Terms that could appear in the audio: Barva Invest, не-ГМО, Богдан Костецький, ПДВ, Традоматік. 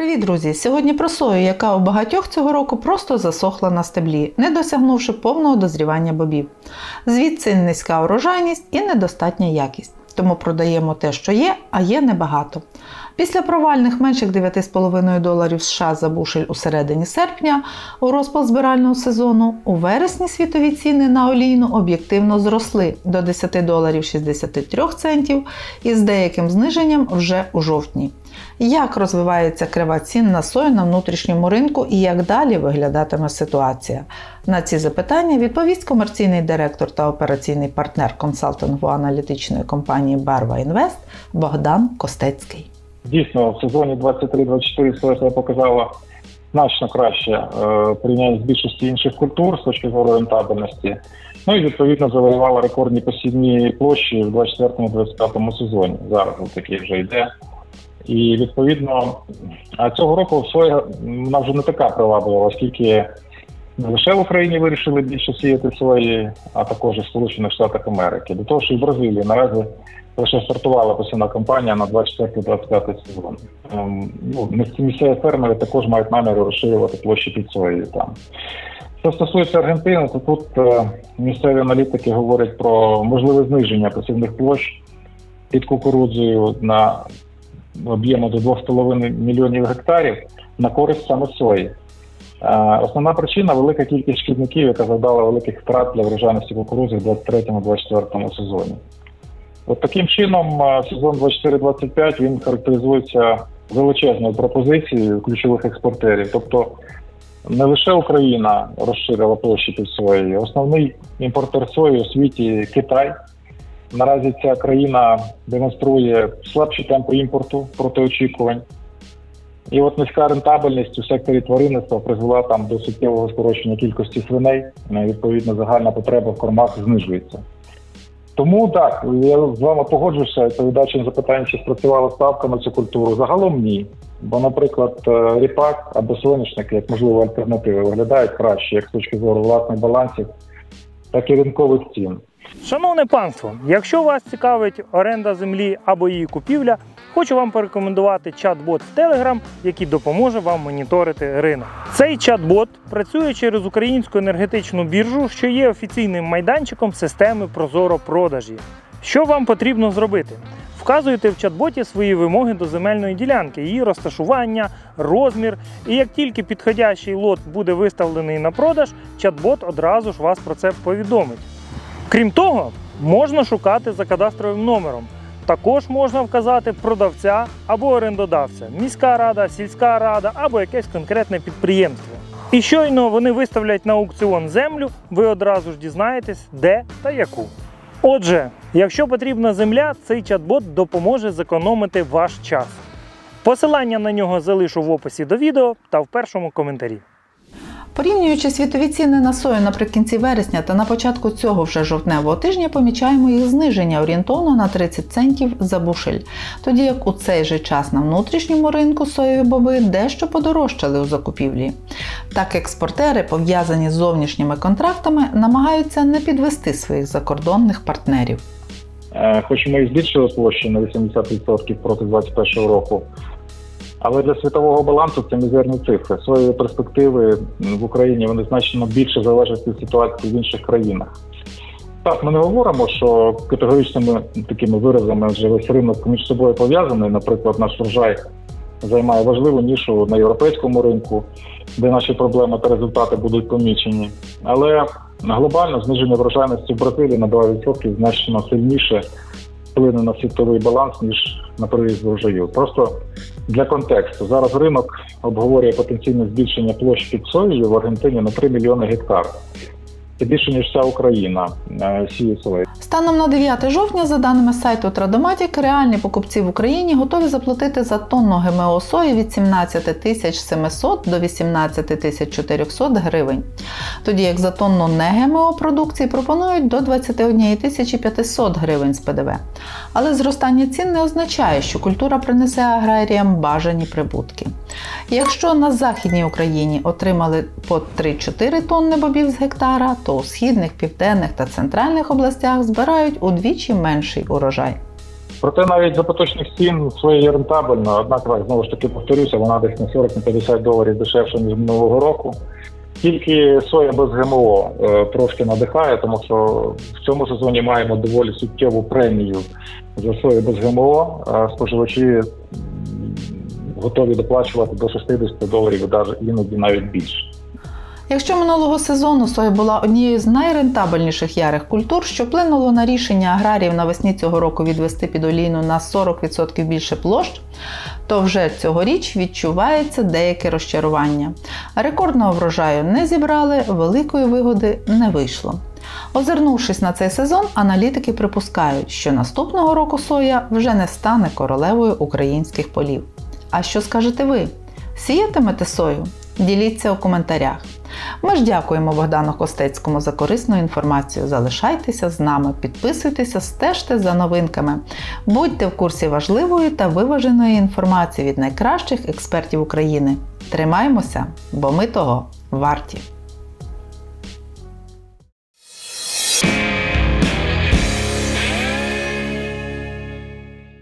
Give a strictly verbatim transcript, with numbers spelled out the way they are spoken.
Привіт, друзі! Сьогодні про сою, яка у багатьох цього року просто засохла на стеблі, не досягнувши повного дозрівання бобів. Звідси низька урожайність і недостатня якість. Тому продаємо те, що є, а є небагато. Після провальних менших дев'яти з половиною доларів США за бушель у середині серпня, у розпал збирального сезону, у вересні світові ціни на олійну об'єктивно зросли до десяти доларів шістдесяти трьох центів і з деяким зниженням вже у жовтні. Як розвивається крива цін на сою на внутрішньому ринку і як далі виглядатиме ситуація? На ці запитання відповість комерційний директор та операційний партнер консалтингово-аналітичної компанії Barva Invest Богдан Костецький. Дійсно, в сезоні двадцять три двадцять чотири соя показала значно краще порівняно з більшості інших культур з точки зору рентабельності. Ну і відповідно завоювала рекордні посівні площі в двадцять четвертому двадцять п'ятому сезоні. Зараз такий вже йде. І відповідно, а цього року соя вона вже не така приваблива, оскільки не лише в Україні вирішили більше сіяти сої, а також і в Сполучених Штатах Америки. До того, що і в Бразилії наразі лише стартувала посівна кампанія на двадцять четвертий двадцять п'ятий сезон. Ну, місцеві фермери також мають намір розширювати площі під соєю там. Що стосується Аргентини, то тут місцеві аналітики говорять про можливе зниження посівних площ під кукурудзою на об'єму до двох з половиною мільйонів гектарів на користь саме сої. Основна причина – велика кількість шкідників, яка завдала великих втрат для врожайності кукурудзи в двадцять третьому двадцять четвертому сезоні. От таким чином сезон двадцять чотири двадцять п'ять він характеризується величезною пропозицією ключових експортерів. Тобто не лише Україна розширила площі під сої, основний імпортер сої у світі – Китай. Наразі ця країна демонструє слабші темпи імпорту проти очікувань. І от низька рентабельність у секторі тваринництва призвела там до суттєвого скорочення кількості свиней, відповідно загальна потреба в кормах знижується. Тому так, я з вами погоджуся, відповідаючи на запитання, чи спрацювала ставка на цю культуру. Загалом ні, бо, наприклад, ріпак або соняшники, як можливо альтернативи, виглядають краще, як з точки зору власних балансів, так і ринкових цін. Шановне панство, якщо вас цікавить оренда землі або її купівля, хочу вам порекомендувати чат-бот в Telegram, який допоможе вам моніторити ринок. Цей чат-бот працює через українську енергетичну біржу, що є офіційним майданчиком системи прозоро-продажі. Що вам потрібно зробити? Вказуєте в чат-боті свої вимоги до земельної ділянки, її розташування, розмір, і як тільки підходящий лот буде виставлений на продаж, чат-бот одразу ж вас про це повідомить. Крім того, можна шукати за кадастровим номером. Також можна вказати продавця або орендодавця, міська рада, сільська рада або якесь конкретне підприємство. І щойно вони виставлять на аукціон землю, ви одразу ж дізнаєтесь, де та яку. Отже, якщо потрібна земля, цей чат-бот допоможе зекономити ваш час. Посилання на нього залишу в описі до відео та в першому коментарі. Порівнюючи світові ціни на сою наприкінці вересня та на початку цього вже жовтневого тижня, помічаємо їх зниження орієнтовно на тридцять центів за бушель, тоді як у цей же час на внутрішньому ринку соєві боби дещо подорожчали у закупівлі. Так експортери, пов'язані з зовнішніми контрактами, намагаються не підвести своїх закордонних партнерів. Хоч ми і збільшили площі на вісімдесят відсотків проти двадцять першого року, але для світового балансу це мізерні цифри. Соєві перспективи в Україні вони значно більше залежать від ситуації в інших країнах. Так, ми не говоримо, що категоричними такими виразами вже весь ринок між собою пов'язаний. Наприклад, наш врожай займає важливу нішу на європейському ринку, де наші проблеми та результати будуть помічені. Але глобально зниження врожайності в Бразилії на два відсотки значно сильніше вплине на світовий баланс, ніж на приріст врожаю. Просто для контексту, зараз ринок обговорює потенційне збільшення площ під соєю в Аргентині на три мільйони гектар. Це більше, ніж вся Україна сіє сою. Станом на дев'яте жовтня, за даними сайту Традоматік, реальні покупці в Україні готові заплатити за тонну ГМО сої від сімнадцяти тисяч семисот до вісімнадцяти тисяч чотирьохсот гривень, тоді як за тонну не-ГМО продукції пропонують до двадцяти однієї тисячі п'ятисот гривень з ПДВ. Але зростання цін не означає, що культура принесе аграріям бажані прибутки. Якщо на Західній Україні отримали по три-чотири тонни бобів з гектара, то у східних, південних та центральних областях збирають удвічі менший урожай. Проте навіть за поточних цін своєї рентабельно, однак, знову ж таки, повторюся, вона десь на сорок-п'ятдесят доларів дешевше, ніж минулого року. Тільки соя без ГМО трошки надихає, тому що в цьому сезоні маємо доволі суттєву премію за сою без ГМО. Споживачі готові доплачувати до шістдесят доларів, іноді навіть більше. Якщо минулого сезону соя була однією з найрентабельніших ярих культур, що вплинуло на рішення аграріїв навесні цього року відвести під олійну на сорок відсотків більше площ, то вже цьогоріч відчувається деяке розчарування. Рекордного врожаю не зібрали, великої вигоди не вийшло. Озирнувшись на цей сезон, аналітики припускають, що наступного року соя вже не стане королевою українських полів. А що скажете ви? Сіятимете сою? Діліться у коментарях. Ми ж дякуємо Богдану Костецькому за корисну інформацію. Залишайтеся з нами, підписуйтеся, стежте за новинками. Будьте в курсі важливої та виваженої інформації від найкращих експертів України. Тримаємося, бо ми того варті!